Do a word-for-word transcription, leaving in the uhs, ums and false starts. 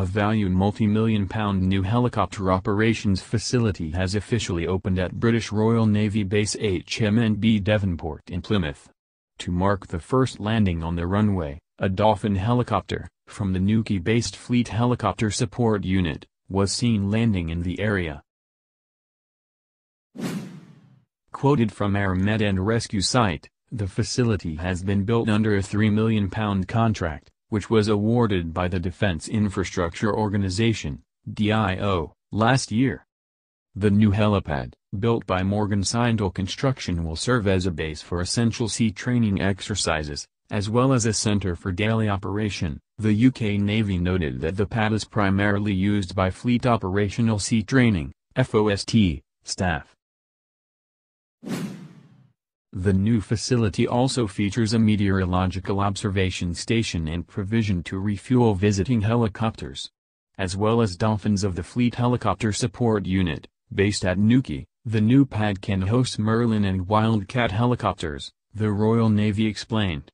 a valued multi-million pound new helicopter operations facility has officially opened at British Royal Navy Base H M N B Devonport in Plymouth. To mark the first landing on the runway, a Dauphin helicopter, from the Newquay-based Fleet Helicopter Support Unit, was seen landing in the area. Quoted from AirMed and Rescue site, the facility has been built under a three million pound contract, which was awarded by the Defence Infrastructure Organisation D I O, last year. The new helipad, built by Morgan Sindall Construction, will serve as a base for essential sea training exercises, as well as a centre for daily operation. The U K Navy noted that the pad is primarily used by Fleet Operational Sea Training F O S T, staff. The new facility also features a meteorological observation station and provision to refuel visiting helicopters. As well as Dolphins of the Fleet Helicopter Support Unit, based at Newquay, the new pad can host Merlin and Wildcat helicopters, the Royal Navy explained.